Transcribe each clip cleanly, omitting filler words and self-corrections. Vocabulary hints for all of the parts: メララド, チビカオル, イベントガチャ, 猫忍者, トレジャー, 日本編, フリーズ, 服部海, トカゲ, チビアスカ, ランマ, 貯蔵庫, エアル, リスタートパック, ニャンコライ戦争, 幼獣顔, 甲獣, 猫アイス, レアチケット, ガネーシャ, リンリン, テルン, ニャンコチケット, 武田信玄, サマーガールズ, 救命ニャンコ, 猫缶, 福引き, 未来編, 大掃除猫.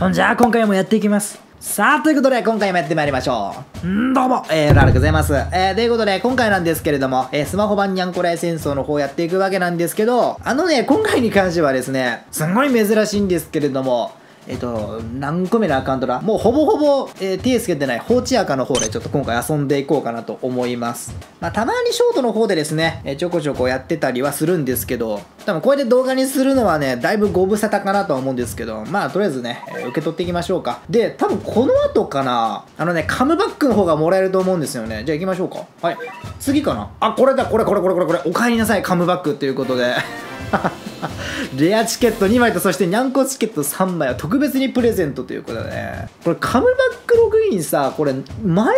ほんじゃあ今回もやっていきます。さあ、ということで、今回もやってまいりましょう。どうも、ラルでございます。ということで、今回なんですけれども、スマホ版ニャンコライ戦争の方やっていくわけなんですけど、今回に関してはですね、すんごい珍しいんですけれども、何個目のアカウントだ？もうほぼほぼ、手つけてない、放置赤の方でちょっと今回遊んでいこうかなと思います。まあ、たまにショートの方でですね、ちょこちょこやってたりはするんですけど、多分こうやって動画にするのはね、だいぶご無沙汰かなとは思うんですけど、まあとりあえずね、受け取っていきましょうか。で、多分この後かな、カムバックの方がもらえると思うんですよね。じゃあ行きましょうか。はい。次かな。あ、これだ、これ。お帰りなさい、カムバックということで。レアチケット2枚と、そしてニャンコチケット3枚は特別にプレゼントということでね。これカムバックログインさ、これ前ももらっ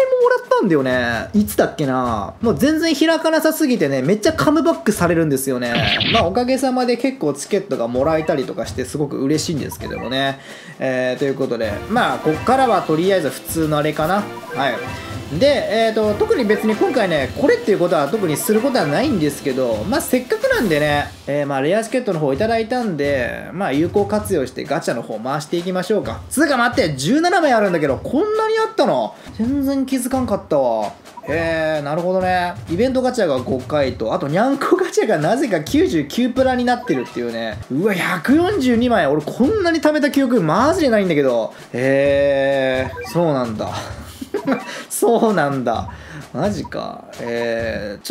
たんだよね。いつだっけな。もう全然開かなさすぎてね、めっちゃカムバックされるんですよね。まあおかげさまで結構チケットがもらえたりとかしてすごく嬉しいんですけどもね。ということで、まあこっからはとりあえず普通のあれかな。はい。で、特に別に今回ね、これっていうことは特にすることはないんですけど、まあ、せっかくなんでね、まあ、レアチケットの方いただいたんで、まあ、有効活用してガチャの方回していきましょうか。つうか待って、17枚あるんだけど、こんなにあったの？全然気づかんかったわ。なるほどね。イベントガチャが5回と、あとニャンコガチャがなぜか99プラになってるっていうね。うわ、142枚。俺こんなに貯めた記憶マジでないんだけど。そうなんだ。そうなんだ。マジか。ち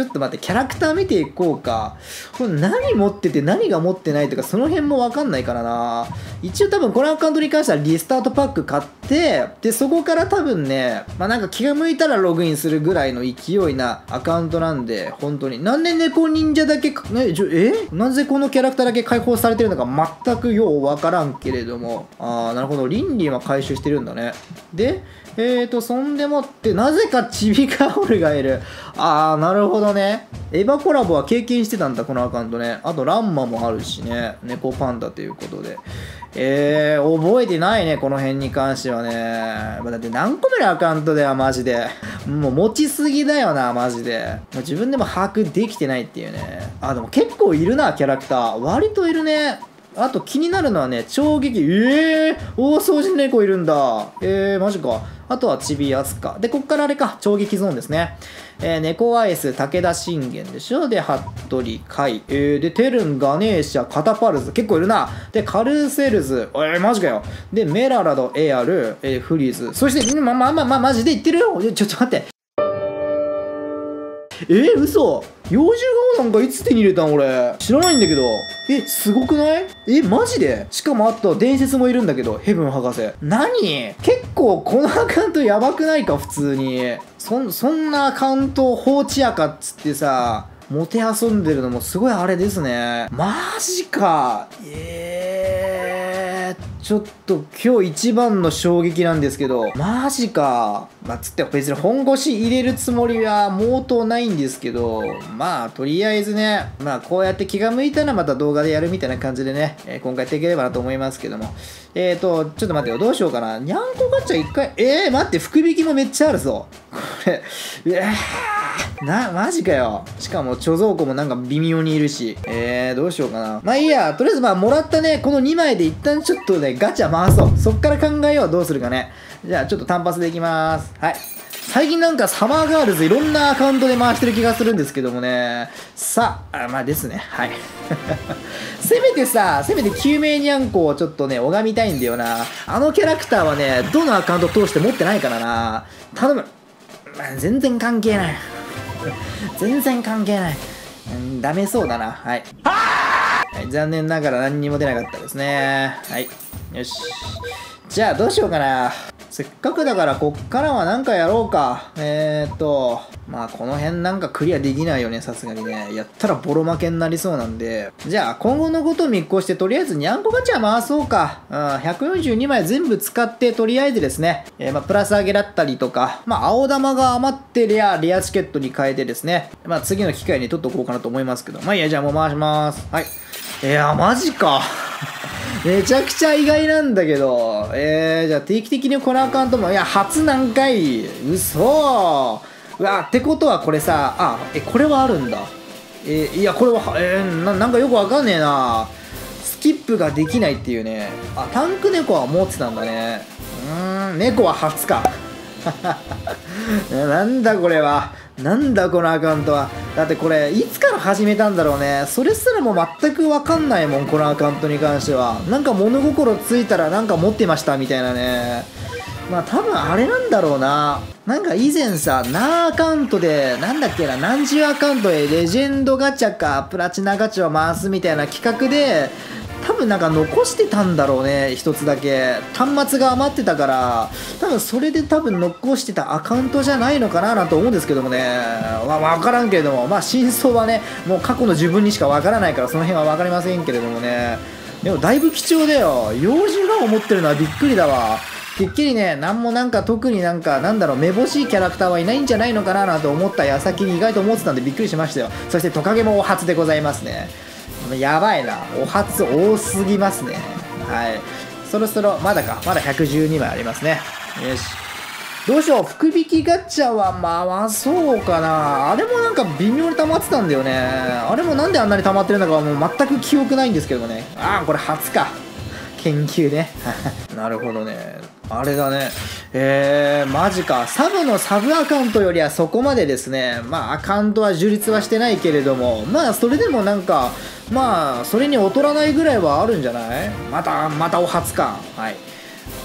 ょっと待って、キャラクター見ていこうか。これ何持ってて何が持ってないとか、その辺もわかんないからな。一応多分このアカウントに関してはリスタートパック買って、で、そこから多分ね、まあなんか気が向いたらログインするぐらいの勢いなアカウントなんで、本当に。なんで猫忍者だけ、なぜこのキャラクターだけ解放されてるのか全くようわからんけれども。あー、なるほど。リンリンは回収してるんだね。で、そんでもって、なぜかチビカオルがいる。あー、なるほどね。エヴァコラボは経験してたんだ、このアカウントね。あと、ランマもあるしね。猫パンダということで。覚えてないね、この辺に関してはね。だって何個目のアカウントだよ、マジで。もう持ちすぎだよな、マジで。自分でも把握できてないっていうね。あ、でも結構いるな、キャラクター。割といるね。あと気になるのはね、超激、大掃除猫いるんだ。マジか。あとはチビアスカ。で、こっからあれか、超激ゾーンですね。猫アイス、武田信玄でしょ。で、服部海。で、テルン、ガネーシャ、カタパルズ。結構いるな。で、カルセルズ。マジかよ。で、メララド、エアル、フリーズ。そして、マジで言ってるよ。ちょっと待って。嘘。幼獣顔なんかいつ手に入れたん俺。知らないんだけど。すごくない？マジで？しかもあと伝説もいるんだけど、ヘブン博士。何？結構このアカウントやばくないか、普通に。そんなアカウントを放置やかっつってさ、もてあそんでるのもすごいあれですね。マジか。ちょっと今日一番の衝撃なんですけど、マジか。まあ、つって別に本腰入れるつもりは毛頭ないんですけど、まあとりあえずね、まあこうやって気が向いたらまた動画でやるみたいな感じでね、今回やっていければなと思いますけども。ちょっと待ってよ、どうしようかな。にゃんこガチャ一回、待って、福引きもめっちゃあるぞ。これ、マジかよ。しかも貯蔵庫もなんか微妙にいるし。どうしようかな。まあいいや、とりあえずまあもらったね、この2枚で一旦ちょっとね、ガチャ回そう。そっから考えよう。どうするかね。じゃあちょっと単発でいきまーす。はい。最近なんかサマーガールズいろんなアカウントで回してる気がするんですけどもね。さあ、まあですね。はい。せめて救命ニャンコをちょっとね、拝みたいんだよな。あのキャラクターはね、どのアカウント通して持ってないからな。頼む。全然関係ない。全然関係ない。ダメそうだな。はい。はい、残念ながら何にも出なかったですね。はい。よし。じゃあどうしようかな。せっかくだからこっからはなんかやろうか。まあこの辺なんかクリアできないよね、さすがにね。やったらボロ負けになりそうなんで。じゃあ今後のことを見越してとりあえずニャンコガチャ回そうか。142枚全部使ってとりあえずですね。まあプラス上げだったりとか、まあ青玉が余ってレアチケットに変えてですね。まあ次の機会に取っとこうかなと思いますけど。まあいいや、じゃあもう回します。はい。マジか。めちゃくちゃ意外なんだけど。じゃあ定期的にこのアカウントも、いや、初何回、嘘。うわ、ってことはこれさ、あ、これはあるんだ。いや、これは、なんかよくわかんねえな。スキップができないっていうね。あ、タンク猫は持ってたんだね。猫は初か。なんだこれは。なんだこのアカウントは。だってこれいつから始めたんだろうね。それすらも全く分かんないもん、このアカウントに関しては。なんか物心ついたらなんか持ってましたみたいなね。まあ多分あれなんだろうな。なんか以前さ、アカウントで、なんだっけな、何十アカウントでレジェンドガチャかプラチナガチャを回すみたいな企画で、多分なんか残してたんだろうね、一つだけ。端末が余ってたから、多分それで多分残してたアカウントじゃないのかななんて思うんですけどもね。わからんけれども、まあ真相はね、もう過去の自分にしかわからないから、その辺はわかりませんけれどもね。でもだいぶ貴重だよ。幼児が思ってるのはびっくりだわ。てっきりね、なんもなんか特になんか、なんだろう、めぼしいキャラクターはいないんじゃないのかななんて思った矢先に意外と思ってたんでびっくりしましたよ。そしてトカゲもお初でございますね。やばいな、お初多すぎますね。はい。そろそろ、まだか、まだ112枚ありますね。よし。どうしよう、福引きガチャは回そうかな。あれもなんか微妙に溜まってたんだよね。あれもなんであんなに溜まってるのかはもう全く記憶ないんですけどね。ああ、これ初か。研究ね。なるほどね。あれだね。マジか。サブのサブアカウントよりはそこまでですね。まあ、アカウントは樹立はしてないけれども、まあ、それでもなんか、まあ、それに劣らないぐらいはあるんじゃない？またお初か。はい。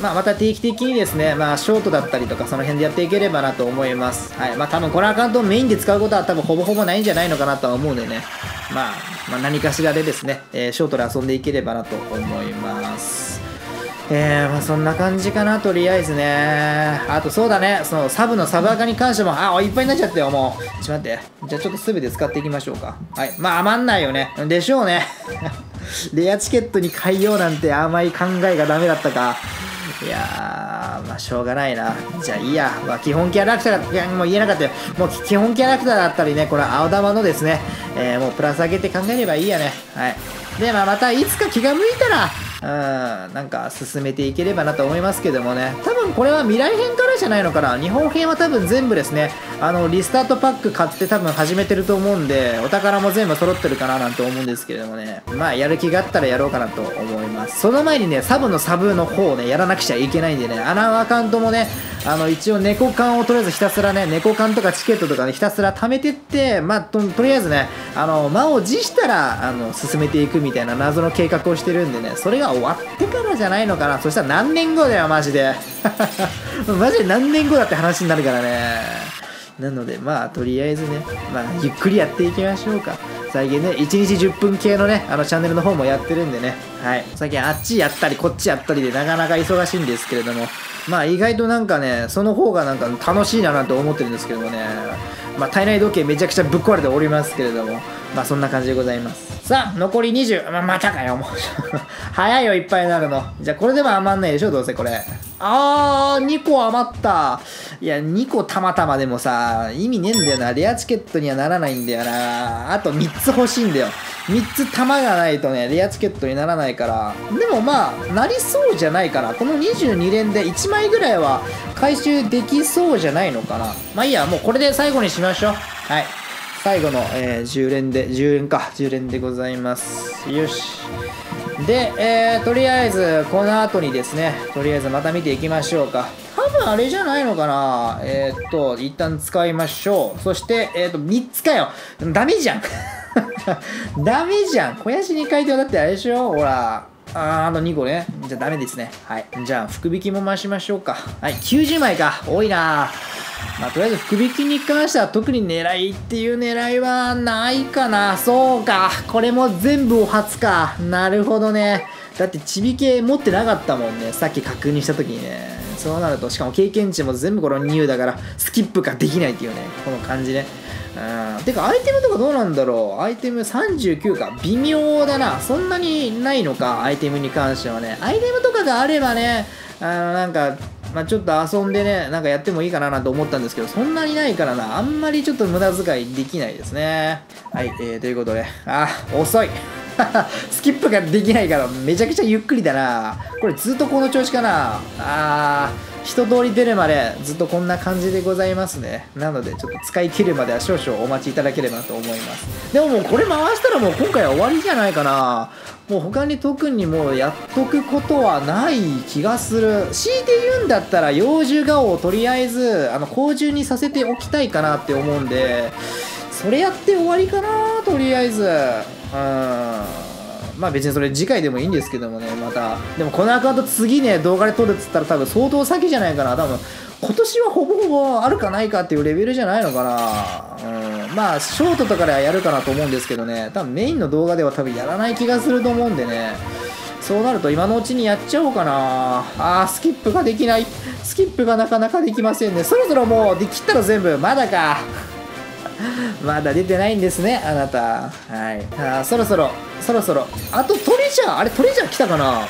まあ、また定期的にですね、まあ、ショートだったりとか、その辺でやっていければなと思います。はい。まあ、多分このアカウントをメインで使うことは多分ほぼほぼないんじゃないのかなとは思うんでね。まあ、何かしらでですね、ショートで遊んでいければなと思います。まあそんな感じかな、とりあえずね。あとそうだね、そのサブのサブアカに関しても、あ、いっぱいになっちゃったよ、もう。ちょっと待って。じゃあちょっと全て使っていきましょうか。はい。まあ余んないよね。でしょうね。レアチケットに変えようなんて甘い考えがダメだったか。いやー、まあしょうがないな。じゃあいいや。まあ、基本キャラクターが、もう言えなかったよ。もう基本キャラクターだったりね、この青玉のですね、もうプラス上げて考えればいいやね。はい。で、まあまたいつか気が向いたら、なんか進めていければなと思いますけどもね。多分これは未来編からじゃないのかな。日本編は多分全部ですね、リスタートパック買って多分始めてると思うんで、お宝も全部揃ってるかななんて思うんですけれどもね。まあやる気があったらやろうかなと思います。その前にね、サブのサブの方をね、やらなくちゃいけないんでね、あのアカウントもね、一応猫缶をとりあえずひたすらね、猫缶とかチケットとかね、ひたすら貯めてって、まあとりあえずね、満を持したら、進めていくみたいな謎の計画をしてるんでね、それが終わってからじゃないのかな。そしたら何年後だよ、マジで。マジで何年後だって話になるからね。なので、まあ、とりあえずね、まあ、ゆっくりやっていきましょうか。最近ね、1日10分系のね、チャンネルの方もやってるんでね。はい。最近あっちやったり、こっちやったりで、なかなか忙しいんですけれども、まあ、意外となんかね、その方がなんか楽しいななんて思ってるんですけどもね。まあ、体内時計めちゃくちゃぶっ壊れておりますけれども、まあ、そんな感じでございます。さあ、残り20。またかよ、もう。早いよ、いっぱいになるの。じゃあ、これでも余んないでしょ、どうせこれ。2個余った。いや、2個たまたまでもさ、意味ねえんだよな。レアチケットにはならないんだよな。あと3つ欲しいんだよ。3つ玉がないとね、レアチケットにならないから。でもまあ、なりそうじゃないから。この22連で1枚ぐらいは回収できそうじゃないのかな。まあいいや、もうこれで最後にしましょう。はい。最後の、10連で、10連か。10連でございます。よし。で、とりあえず、この後にですね、とりあえずまた見ていきましょうか。多分あれじゃないのかな。一旦使いましょう。そして、3つかよ。ダメじゃん。ダメじゃん。小屋しに書いてはだってあれでしょ、ほら。2個ね。じゃあダメですね。はい。じゃあ、福引きも回しましょうか。はい、90枚か。多いな。まあ、とりあえず福引きに関しては特に狙いっていう狙いはないかな。そうか。これも全部お初か。なるほどね。だってちび系持ってなかったもんね。さっき確認した時にね。そうなると、しかも経験値も全部この2だから、スキップができないっていうね。この感じね。てか、アイテムとかどうなんだろう。アイテム39か。微妙だな。そんなにないのか。アイテムに関してはね。アイテムとかがあればね、なんか、まあちょっと遊んでね、なんかやってもいいかななんて思ったんですけど、そんなにないからな、あんまりちょっと無駄遣いできないですね。はい、ということで、遅いスキップができないからめちゃくちゃゆっくりだな。これずっとこの調子かな。あー、一通り出るまでずっとこんな感じでございますね。なのでちょっと使い切るまでは少々お待ちいただければと思います。でももうこれ回したらもう今回は終わりじゃないかな。もう他に特にもうやっとくことはない気がする。強いて言うんだったら幼獣顔をとりあえず甲獣にさせておきたいかなって思うんで、それやって終わりかなとりあえず。まあ別にそれ次回でもいいんですけどもね。またでもこのアカウント次ね動画で撮るっつったら多分相当先じゃないかな。多分今年はほぼほぼあるかないかっていうレベルじゃないのかな。まあショートとかではやるかなと思うんですけどね。多分メインの動画では多分やらない気がすると思うんでね。そうなると今のうちにやっちゃおうかな。あー、スキップができない。スキップがなかなかできませんね。そろそろもうできたら全部まだかまだ出てないんですね、あなた。はい。そろそろ。あとトレジャー、あれトレジャー来たかな。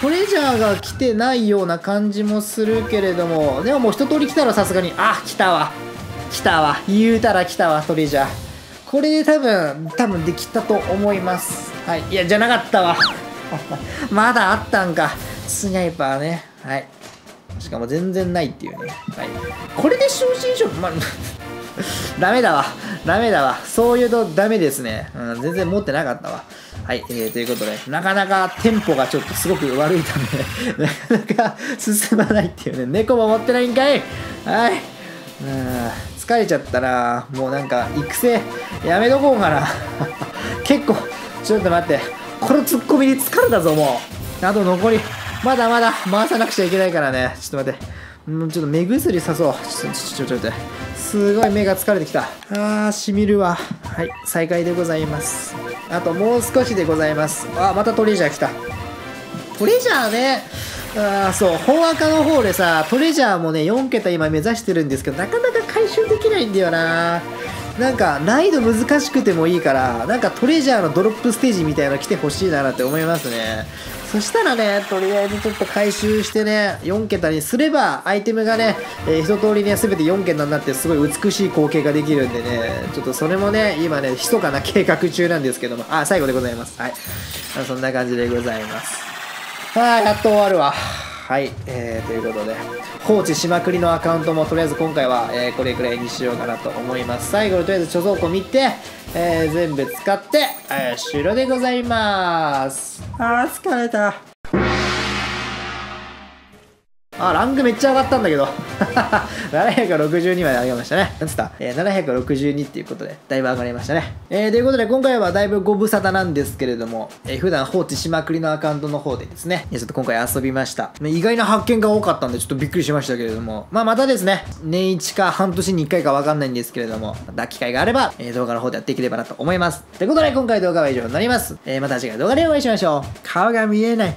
トレジャーが来てないような感じもするけれども、でももう一通り来たらさすがに、あ、来たわ。言うたら来たわ、トレジャー。これで多分できたと思います。はい。いや、じゃなかったわ。まだあったんか。スナイパーね。はい。しかも全然ないっていうね。はい。これで正真正銘、まあダメだわ。そういうとダメですね。全然持ってなかったわ。はい。ということで、なかなかテンポがちょっとすごく悪いため、なかなか進まないっていうね。猫も持ってないんかい。はい。疲れちゃったな。もうなんか、育成、やめとこうかな。結構、ちょっと待って。このツッコミに疲れたぞ、もう。あと残り、まだまだ回さなくちゃいけないからね。ちょっと待って。もうちょっと目薬さそう。ちょっと待って。すごい目が疲れてきた。あー、しみるわ。はい、再開でございます。あともう少しでございます。あ、またトレジャー来た。トレジャーね。あー、そう、本アカの方でさ、トレジャーもね4桁今目指してるんですけど、なかなか回収できないんだよな。なんか難易度難しくてもいいから、なんかトレジャーのドロップステージみたいなの来てほしいなって思いますね。そしたらね、とりあえずちょっと回収してね、4桁にすれば、アイテムがね、一通りね、すべて4桁になって、すごい美しい光景ができるんでね、ちょっとそれもね、今ね、密かな計画中なんですけども、あ、最後でございます。はい。そんな感じでございます。はい、やっと終わるわ。はい、ということで、放置しまくりのアカウントも、とりあえず今回は、これくらいにしようかなと思います。最後にとりあえず貯蔵庫見て、全部使って、終了でございます。あー、疲れた。あ、ランクめっちゃ上がったんだけど。762まで上げましたね。なんつった、762っていうことで、だいぶ上がりましたね。ということで、今回はだいぶご無沙汰なんですけれども、普段放置しまくりのアカウントの方でですね、ちょっと今回遊びました。意外な発見が多かったんで、ちょっとびっくりしましたけれども、まあ、またですね、年1か半年に1回かわかんないんですけれども、また機会があれば、動画の方でやっていければなと思います。ということで、今回動画は以上になります。また次回動画でお会いしましょう。顔が見えない。